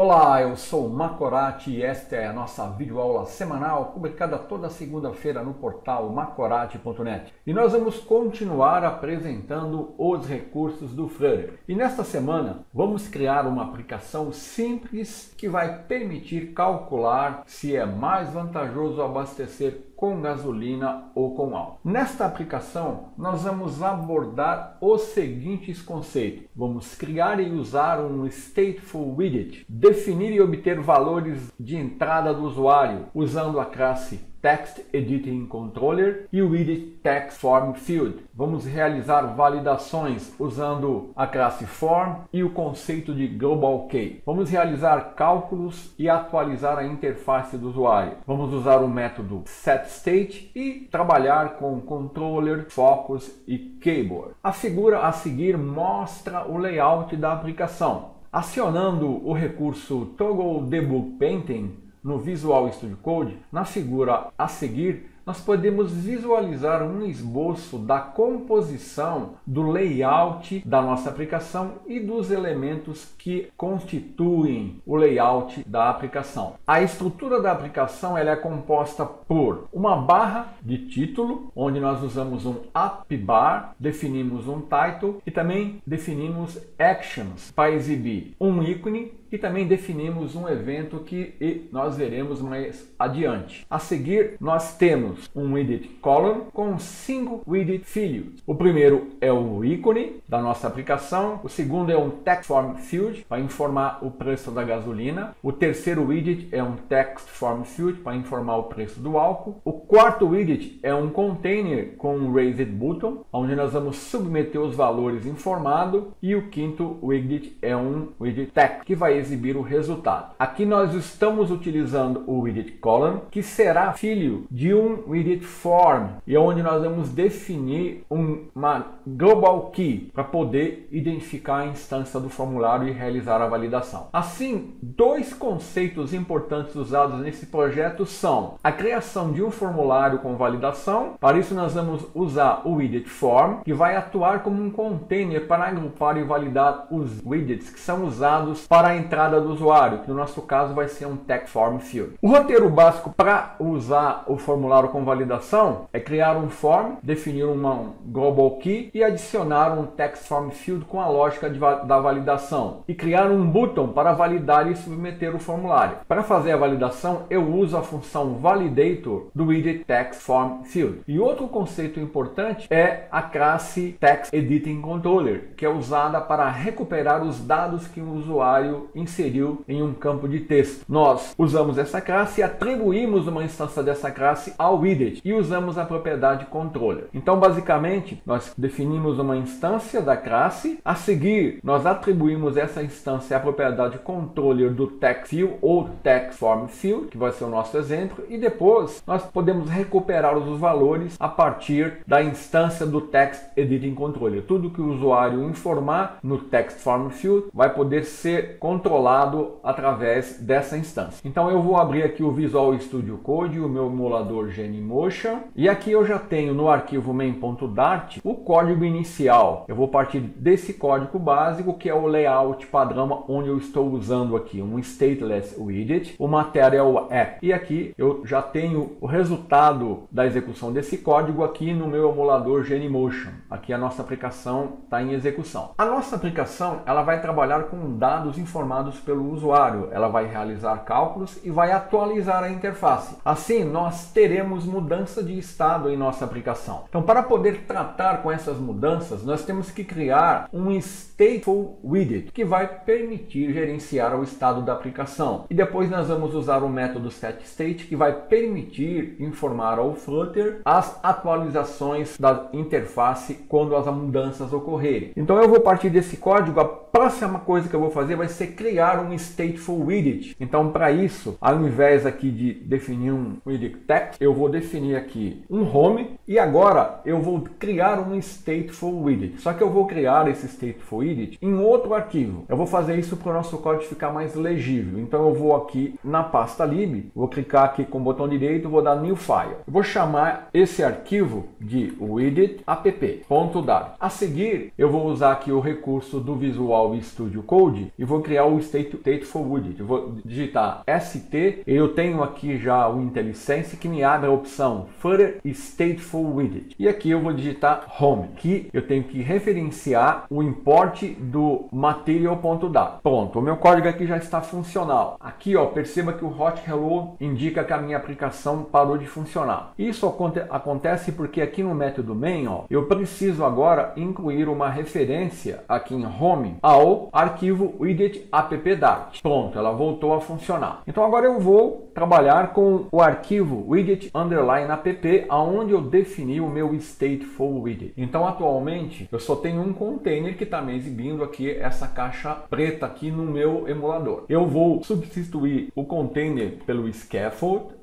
Olá, eu sou Macoratti e esta é a nossa videoaula semanal publicada toda segunda-feira no portal macoratti.net. E nós vamos continuar apresentando os recursos do Flutter. E nesta semana vamos criar uma aplicação simples que vai permitir calcular se é mais vantajoso abastecer com gasolina ou com álcool. Nesta aplicação, nós vamos abordar os seguintes conceitos. Vamos criar e usar um Stateful Widget, definir e obter valores de entrada do usuário, usando a classe Text Editing Controller e o widget Text Form Field. Vamos realizar validações usando a classe Form e o conceito de Global Key. Vamos realizar cálculos e atualizar a interface do usuário. Vamos usar o método Set State e trabalhar com Controller, Focus e Keyboard. A figura a seguir mostra o layout da aplicação. Acionando o recurso ToggleDebugPainting no Visual Studio Code, na figura a seguir, nós podemos visualizar um esboço da composição do layout da nossa aplicação e dos elementos que constituem o layout da aplicação. A estrutura da aplicação ela é composta por uma barra de título, onde nós usamos um AppBar, definimos um title e também definimos actions para exibir um ícone e também definimos um evento que nós veremos mais adiante. A seguir, nós temos um widget column com 5 widget fields. O primeiro é o ícone da nossa aplicação, o segundo é um text form field para informar o preço da gasolina, o terceiro widget é um text form field para informar o preço do álcool, o quarto widget é um container com um raised button, onde nós vamos submeter os valores informados, e o quinto widget é um widget text que vai exibir o resultado. Aqui nós estamos utilizando o widget column, que será filho de um widget form, e onde nós vamos definir uma global key para poder identificar a instância do formulário e realizar a validação. Assim, dois conceitos importantes usados nesse projeto são a criação de um formulário com validação. Para isso nós vamos usar o widget form, que vai atuar como um container para agrupar e validar os widgets que são usados para a entrada do usuário, que no nosso caso vai ser um text form field. O roteiro básico para usar o formulário com validação é criar um form, definir um global key e adicionar um text form field com a lógica da validação e criar um button para validar e submeter o formulário. Para fazer a validação, eu uso a função Validator do widget text form field. E outro conceito importante é a classe Text Editing Controller, que é usada para recuperar os dados que o usuário inseriu em um campo de texto. Nós usamos essa classe e atribuímos uma instância dessa classe ao widget e usamos a propriedade controller. Então, basicamente, nós definimos uma instância da classe, a seguir nós atribuímos essa instância à propriedade controller do text field ou text form field, que vai ser o nosso exemplo, e depois nós podemos recuperar os valores a partir da instância do text editing controller. Tudo que o usuário informar no text form field vai poder ser controlado através dessa instância. Então, eu vou abrir aqui o Visual Studio Code, o meu emulador Genymotion, e aqui eu já tenho no arquivo main.dart o código inicial. Eu vou partir desse código básico, que é o layout padrão, onde eu estou usando aqui um Stateless Widget, o Material App, e aqui eu já tenho o resultado da execução desse código aqui no meu emulador Genymotion. Aqui a nossa aplicação está em execução. A nossa aplicação ela vai trabalhar com dados informados pelo usuário, ela vai realizar cálculos e vai atualizar a interface. Assim, nós teremos mudança de estado em nossa aplicação. Então, para poder tratar com essas mudanças, nós temos que criar um Stateful Widget, que vai permitir gerenciar o estado da aplicação. E depois nós vamos usar o método setState, que vai permitir informar ao Flutter as atualizações da interface quando as mudanças ocorrerem. Então, eu vou partir desse código. A próxima coisa que eu vou fazer vai ser criar um Stateful Widget. Então, para isso, ao invés aqui de definir um widget text, eu vou definir aqui um home, e agora eu vou criar um Stateful Widget. Só que eu vou criar esse Stateful Widget em outro arquivo. Eu vou fazer isso para o nosso código ficar mais legível. Então eu vou aqui na pasta lib, vou clicar aqui com o botão direito, vou dar new file. Eu vou chamar esse arquivo de widget_app.dart. A seguir eu vou usar aqui o recurso do Visual Studio Code e vou criar o o Stateful Widget. Eu vou digitar ST, eu tenho aqui já o IntelliSense que me abre a opção Flutter Stateful Widget. E aqui eu vou digitar Home, que eu tenho que referenciar o import do Material.dart. Pronto, o meu código aqui já está funcional. Aqui, ó, perceba que o Hot Reload indica que a minha aplicação parou de funcionar. Isso acontece porque aqui no método main, ó, eu preciso agora incluir uma referência aqui em home ao arquivo widget_app.dart. Pronto, ela voltou a funcionar. Então agora eu vou trabalhar com o arquivo widget_app, aonde eu defini o meu stateful widget. Então atualmente eu só tenho um container que está me exibindo aqui essa caixa preta aqui no meu emulador. Eu vou substituir o container pelo scaffold.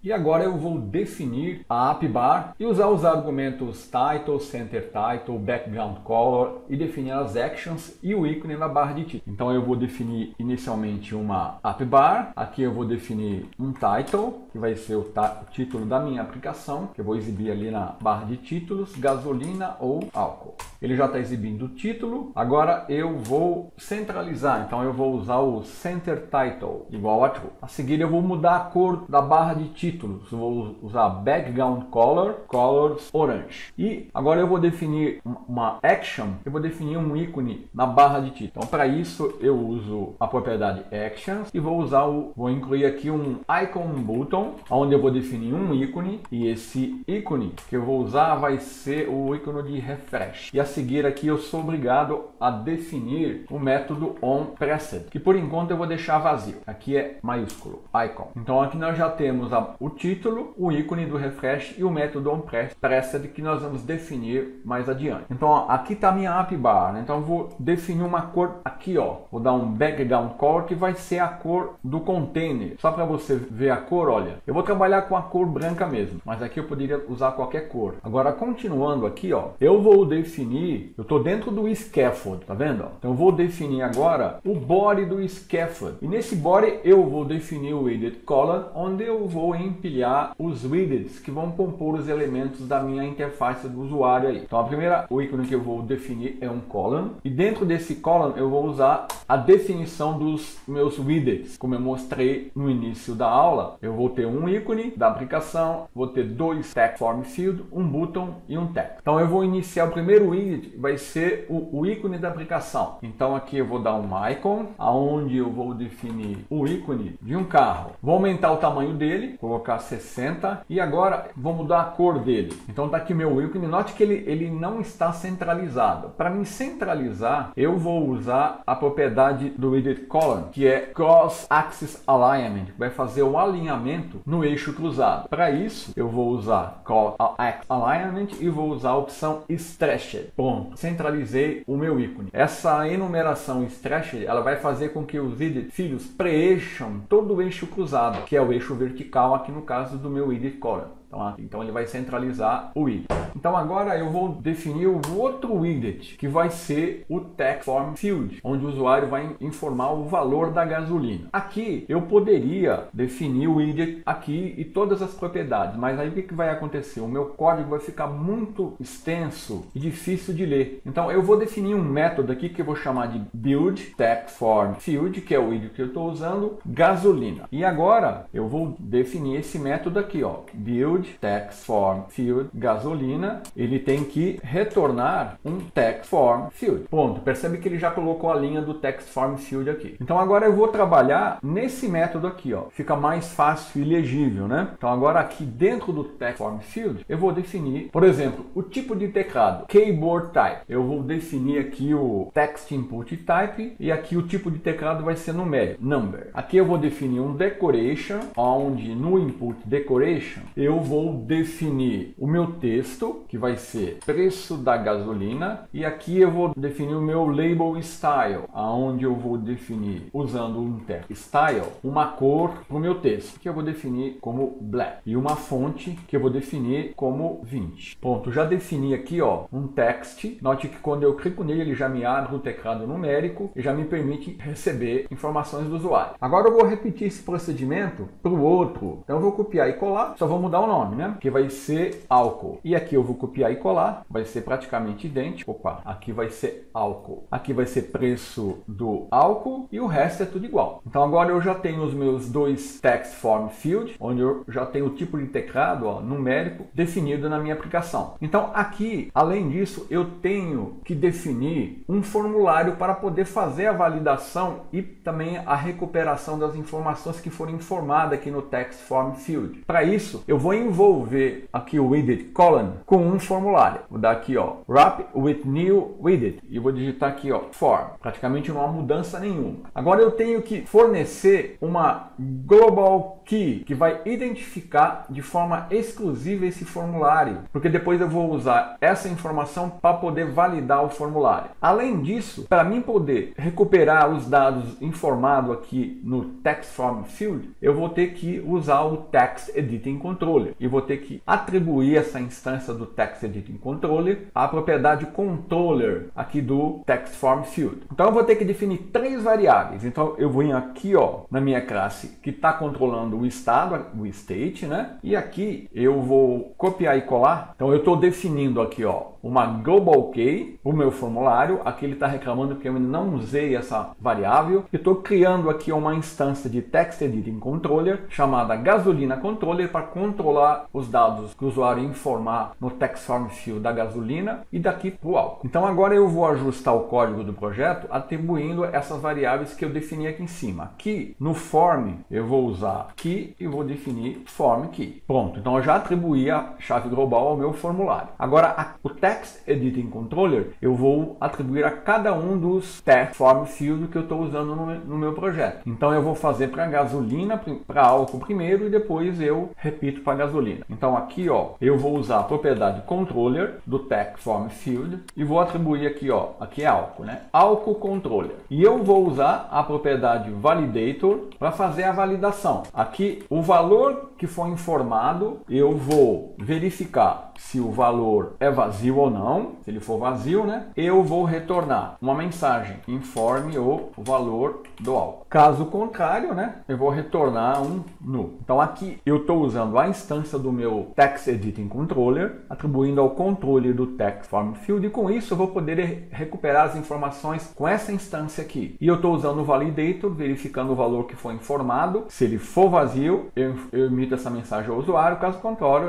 E agora eu vou definir a AppBar e usar os argumentos Title, Center Title, Background Color e definir as Actions e o ícone na barra de título. Então eu vou definir inicialmente uma AppBar, aqui eu vou definir um Title, que vai ser o título da minha aplicação, que eu vou exibir ali na barra de títulos, gasolina ou álcool. Ele já está exibindo o título, agora eu vou centralizar, então eu vou usar o Center Title igual a True. A seguir eu vou mudar a cor da barra de títulos. Vou usar background color, colors orange. E agora eu vou definir uma action, eu vou definir um ícone na barra de título. Então para isso eu uso a propriedade actions e vou usar vou incluir aqui um icon button, onde eu vou definir um ícone, e esse ícone que eu vou usar vai ser o ícone de refresh. E a seguir aqui eu sou obrigado a definir o método onPresset, que por enquanto eu vou deixar vazio. Aqui é maiúsculo, icon. Então aqui nós já temos o título, o ícone do refresh e o método onPresset que nós vamos definir mais adiante. Então ó, aqui está minha AppBar, né? Então eu vou definir uma cor aqui, ó. Vou dar um background color que vai ser a cor do container. Só para você ver a cor, olha. Eu vou trabalhar com a cor branca mesmo, mas aqui eu poderia usar qualquer cor. Agora continuando aqui, ó, eu vou definir. Eu estou dentro do scaffold, tá vendo? Então eu vou definir agora o body do scaffold. E nesse body eu vou definir o widget color, onde eu vou empilhar os widgets que vão compor os elementos da minha interface do usuário aí. Então o ícone que eu vou definir é um column, e dentro desse column eu vou usar a definição dos meus widgets. Como eu mostrei no início da aula, eu vou ter um ícone da aplicação, vou ter dois TextFormField, um button e um text. Então eu vou iniciar o primeiro widget, vai ser o ícone da aplicação. Então aqui eu vou dar um icon, aonde eu vou definir o ícone de um carro. Vou aumentar o tamanho dele, colocar 60, e agora vou mudar a cor dele. Então tá aqui meu ícone, note que ele não está centralizado. Para me centralizar, eu vou usar a propriedade do widget column, que é Cross Axis Alignment, que vai fazer o alinhamento no eixo cruzado. Para isso, eu vou usar Cross Axis Alignment e vou usar a opção Stretched. Pronto, centralizei o meu ícone. Essa enumeração Stretched, ela vai fazer com que os widgets filhos preencham todo o eixo cruzado, que é o eixo vertical aqui no caso do meu widget column. Então ele vai centralizar o widget. Então agora eu vou definir o outro widget, que vai ser o Text Form Field, onde o usuário vai informar o valor da gasolina. Aqui eu poderia definir o widget aqui e todas as propriedades, mas aí o que vai acontecer? O meu código vai ficar muito extenso e difícil de ler. Então eu vou definir um método aqui que eu vou chamar de Build Text Form Field, que é o widget que eu estou usando, gasolina. E agora eu vou definir esse método aqui, ó, Build Text Form Field gasolina. Ele tem que retornar um Text Form Field. Ponto. Percebe que ele já colocou a linha do Text Form Field aqui. Então agora eu vou trabalhar nesse método aqui, ó. Fica mais fácil e legível, né? Então agora aqui dentro do Text Form Field eu vou definir, por exemplo, o tipo de teclado, Keyboard Type. Eu vou definir aqui o Text Input Type e aqui o tipo de teclado vai ser numérico, number. Aqui eu vou definir um Decoration, onde no Input Decoration eu vou definir o meu texto, que vai ser preço da gasolina, e aqui eu vou definir o meu Label Style, aonde eu vou definir, usando um Text Style, uma cor para o meu texto, que eu vou definir como black, e uma fonte que eu vou definir como 20. Ponto, já defini aqui, ó, um text. Note que quando eu clico nele, ele já me abre o teclado numérico e já me permite receber informações do usuário. Agora eu vou repetir esse procedimento para o outro. Então eu vou copiar e colar, só vou mudar o nome. nome, né? Que vai ser álcool. E aqui eu vou copiar e colar, vai ser praticamente idêntico. Opa, aqui vai ser álcool. Aqui vai ser preço do álcool e o resto é tudo igual. Então agora eu já tenho os meus dois Text Form Field, onde eu já tenho o tipo de teclado, ó, numérico, definido na minha aplicação. Então aqui, além disso, eu tenho que definir um formulário para poder fazer a validação e também a recuperação das informações que foram informadas aqui no Text Form Field. Para isso, eu vou envolver aqui o Widget Column com um formulário. Vou dar aqui, ó, Wrap with New Widget e vou digitar aqui, ó, Form. Praticamente não há mudança nenhuma. Agora eu tenho que fornecer uma Global Key que vai identificar de forma exclusiva esse formulário, porque depois eu vou usar essa informação para poder validar o formulário. Além disso, para mim poder recuperar os dados informados aqui no Text Form Field, eu vou ter que usar o Text Editing Controller e vou ter que atribuir essa instância do Text Editing Controller à propriedade Controller aqui do Text Form Field. Então eu vou ter que definir três variáveis. Então eu vou ir aqui, ó, na minha classe que está controlando o estado, o state, né? E aqui eu vou copiar e colar. Então eu estou definindo aqui, ó, uma global key, o meu formulário. Aqui ele está reclamando porque eu não usei essa variável. E estou criando aqui uma instância de Text Editing Controller chamada Gasolina Controller para controlar os dados que o usuário informar no Text Form Field da gasolina e daqui para o álcool. Então agora eu vou ajustar o código do projeto atribuindo essas variáveis que eu defini aqui em cima. Aqui no form eu vou usar key e vou definir form key. Pronto, então eu já atribuí a chave global ao meu formulário. Agora o Text Editing Controller eu vou atribuir a cada um dos Text Form Field que eu estou usando no meu projeto. Então eu vou fazer para gasolina, para álcool primeiro e depois eu repito para gasolina. Então aqui, ó, eu vou usar a propriedade Controller do Text Form Field e vou atribuir aqui, ó, aqui é álcool, né? Álcool Controller. E eu vou usar a propriedade Validator para fazer a validação. Aqui o valor que foi informado eu vou verificar se o valor é vazio ou não. Se ele for vazio, né, eu vou retornar uma mensagem: informe o valor do álcool. Caso contrário, né, eu vou retornar um null. Então aqui eu estou usando a instância do meu Text Editing Controller, atribuindo ao controle do Text Form Field, e com isso eu vou poder recuperar as informações com essa instância aqui. E eu estou usando o Validator, verificando o valor que foi informado. Se ele for vazio, eu emito essa mensagem ao usuário. Caso contrário,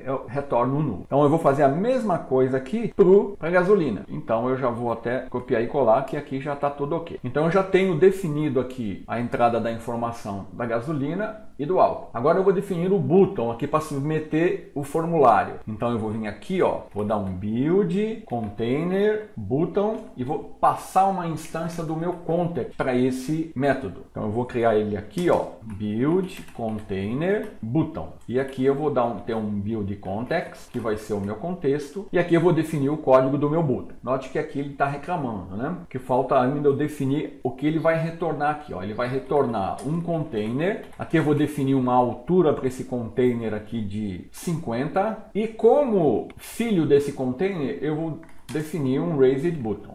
eu retorno um null. Então eu vou fazer a mesma coisa aqui para a gasolina. Então eu já vou até copiar e colar, que aqui já está tudo ok. Então eu já tenho definido aqui a entrada da informação da gasolina e do álcool. Agora eu vou definir o button aqui para submeter o formulário. Então eu vou vir aqui, ó, vou dar um build container button e vou passar uma instância do meu context para esse método. Então eu vou criar ele aqui, ó, build container button. E aqui eu vou dar ter um build context que vai ser o meu contexto, e aqui eu vou definir o código do meu button. Note que aqui ele está reclamando, né, que falta ainda eu definir o que ele vai retornar aqui, ó. Ele vai retornar um container. Aqui eu vou definir uma altura para esse container aqui de 50 e como filho desse container eu vou definir um raised button.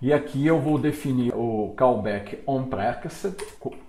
E aqui eu vou definir o callback onPressed,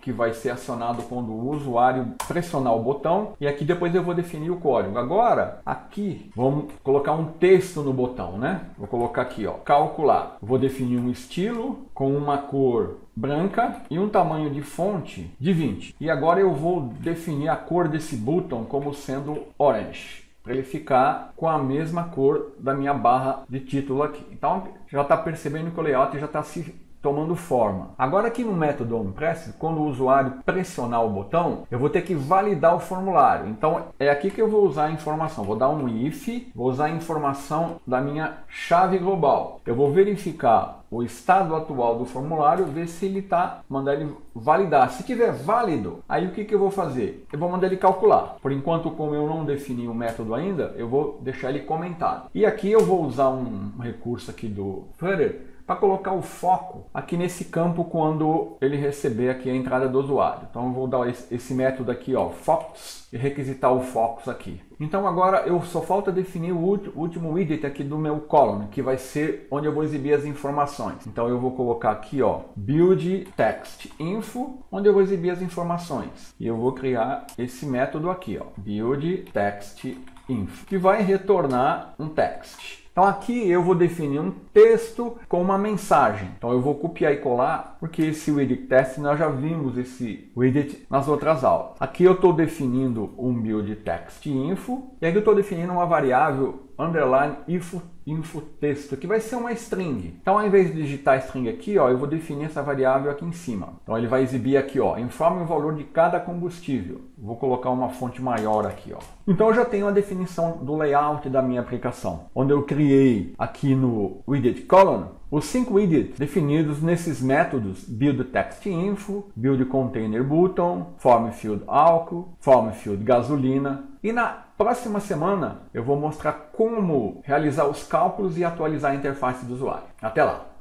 que vai ser acionado quando o usuário pressionar o botão. E aqui depois eu vou definir o código. Agora, aqui, vamos colocar um texto no botão, né? Vou colocar aqui, ó, calcular. Vou definir um estilo com uma cor branca e um tamanho de fonte de 20. E agora eu vou definir a cor desse button como sendo orange, para ele ficar com a mesma cor da minha barra de título aqui. Então já está percebendo que o layout já está se tomando forma. Agora aqui no método onPress, quando o usuário pressionar o botão, eu vou ter que validar o formulário. Então é aqui que eu vou usar a informação. Vou dar um if, vou usar a informação da minha chave global. Eu vou verificar o estado atual do formulário, ver se ele está, mandar ele validar. Se tiver válido, aí o que eu vou fazer? Eu vou mandar ele calcular. Por enquanto, como eu não defini o método ainda, eu vou deixar ele comentado. E aqui eu vou usar um recurso aqui do Flutter para colocar o foco aqui nesse campo quando ele receber aqui a entrada do usuário. Então eu vou dar esse método aqui, ó, focus, e requisitar o focus aqui. Então agora eu só falta definir o último widget aqui do meu column, que vai ser onde eu vou exibir as informações. Então eu vou colocar aqui, ó, build text info, onde eu vou exibir as informações. E eu vou criar esse método aqui, ó, build text info, que vai retornar um text. Então aqui eu vou definir um texto com uma mensagem. Então eu vou copiar e colar, porque esse widget text nós já vimos esse widget nas outras aulas. Aqui eu estou definindo um build text info e aqui eu estou definindo uma variável underline info texto, que vai ser uma string. Então ao invés de digitar string aqui, ó, eu vou definir essa variável aqui em cima. Então ele vai exibir aqui, ó, informe o valor de cada combustível. Vou colocar uma fonte maior aqui, ó. Então eu já tenho a definição do layout da minha aplicação, onde eu criei aqui no widget column os 5 widgets definidos nesses métodos build text info, build container button, form field álcool, form field gasolina. E na próxima semana eu vou mostrar como realizar os cálculos e atualizar a interface do usuário. Até lá!